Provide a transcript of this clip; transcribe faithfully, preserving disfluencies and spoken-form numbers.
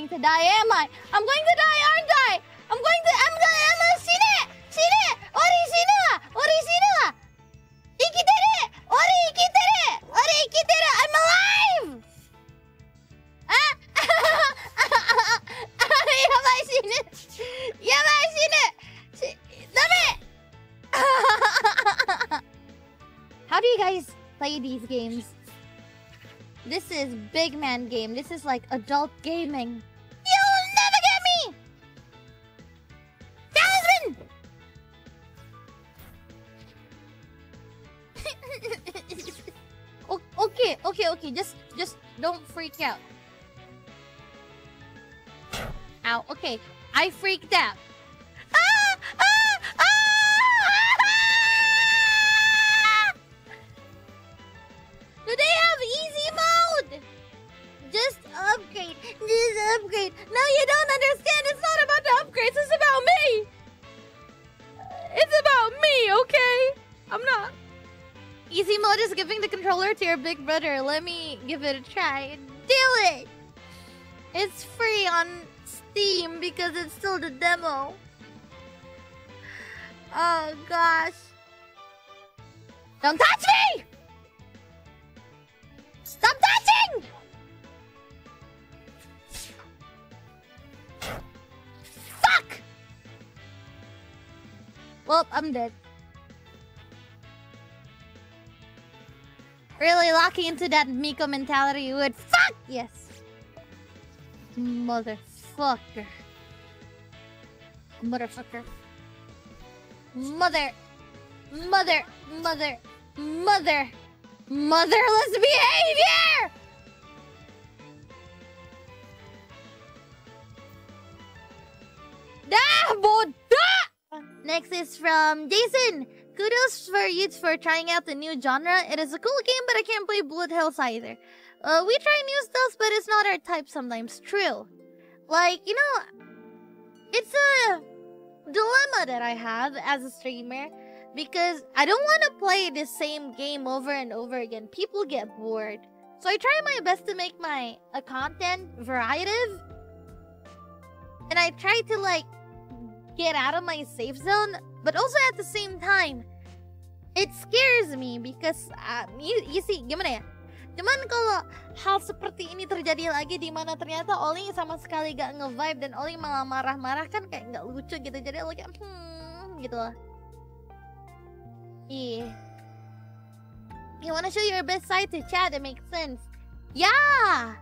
going to die, am I? I'm going to die, aren't I? I'm going to... I'm going to... I'm going to... Shine! Ori shinu! Ori shinu! Ikiteru! Ori ikiteru! Ori ikiteru! I'm alive! Ah! Yabai shinu! Yabai shinu! Dame! How do you guys play these games? This is big man game. This is like adult gaming. You'll never get me! Thousand! okay, okay, okay. Just, just don't freak out. Ow, okay. I freaked out. Ah! Ah! Do they have easy mode? Just upgrade. Just upgrade. No, you don't understand. It's not about the upgrades. It's about me. It's about me, okay? I'm not... Easy mode is giving the controller to your big brother. Let me give it a try. Do it! It's free on Steam because it's still the demo. Oh, gosh. Don't touch me! Stop touching! Fuck! Well, I'm dead. Really locking into that Miko mentality, you would. Fuck! Yes. Motherfucker. Motherfucker. Mother. Mother. Mother. Mother. Motherless behavior! Next is from Jason. Kudos for you for trying out the new genre. It is a cool game, but I can't play Blood Hills either. Uh, we try new stuff, but it's not our type sometimes. True. Like, you know, it's a dilemma that I have as a streamer. Because I don't want to play the same game over and over again. People get bored. So I try my best to make my uh, content variative. And I try to like get out of my safe zone. But also at the same time, it scares me because uh, you, you see, gimana ya? Cuman kalau hal seperti ini terjadi lagi di mana ternyata Ollie sama sekali gak nge-vibe dan Ollie malah marah-marah kan kayak gak lucu gitu. Jadi Ollie kayak hmm gitu lah. Yeah. You want to show your best side to chat? It makes sense. Yeah!